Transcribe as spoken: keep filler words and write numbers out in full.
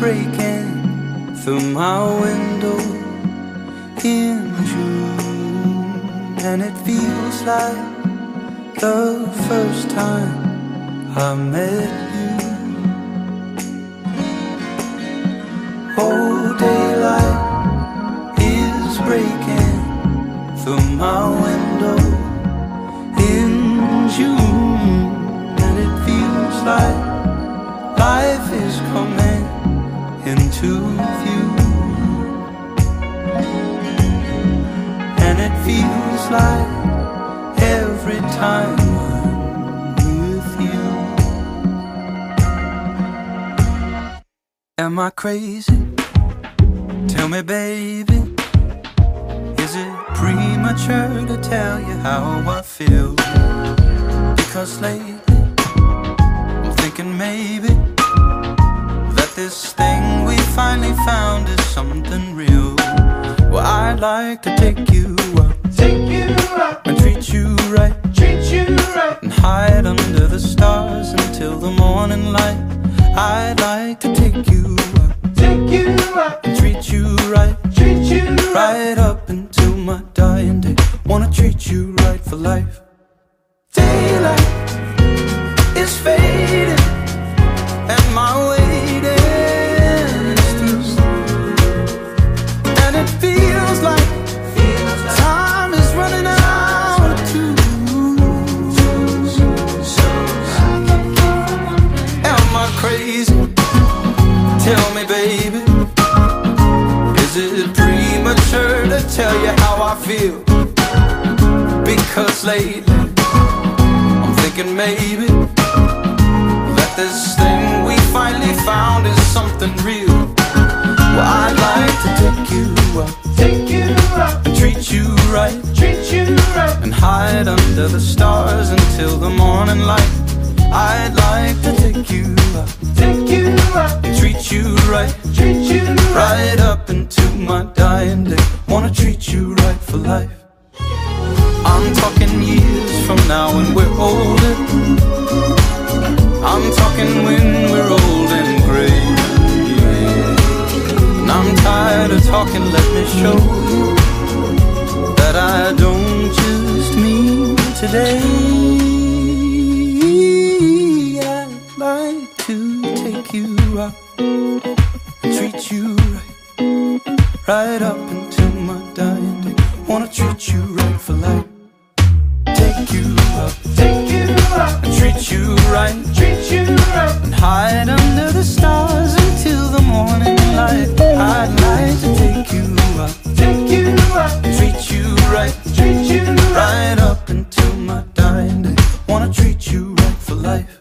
breaking through my window in June, and it feels like the first time I met you. Oh, daylight is breaking through my window in June, and it feels like life is coming into view, and it feels like every time I'm with you. Am I crazy? Tell me, baby, is it premature to tell you how I feel? Because lately I'm thinking maybe this thing we finally found is something real. Well, I'd like to take you up, take you up, and treat you right, treat you right, and hide under the stars until the morning light. I'd like to take you up, take you up, and treat you right, treat you right, right up until my dying day. Wanna treat you right for life. Daylight is fading, and my way crazy. Tell me, baby, is it premature to tell you how I feel? Because lately I'm thinking maybe that this thing we finally found is something real. Well, I'd like to take you up, take you up, and treat you right, treat you right, and hide under the stars until the morning light. I'd like to take you up, take you up, and treat you right, treat you right, right up into my dying day. Wanna treat you right for life. I'm talking years from now when we're older, I'm talking when we're old and gray, and I'm tired of talking. Let me show you that I don't just mean today. You up, treat you right, right up until my dying day. Wanna treat you right for life. Take you up, take you up, and treat you right, treat you right, and hide under the stars until the morning light. I'd like to take you up, take you up, and treat you right, treat you right, right up until my dying day. Wanna treat you right for life.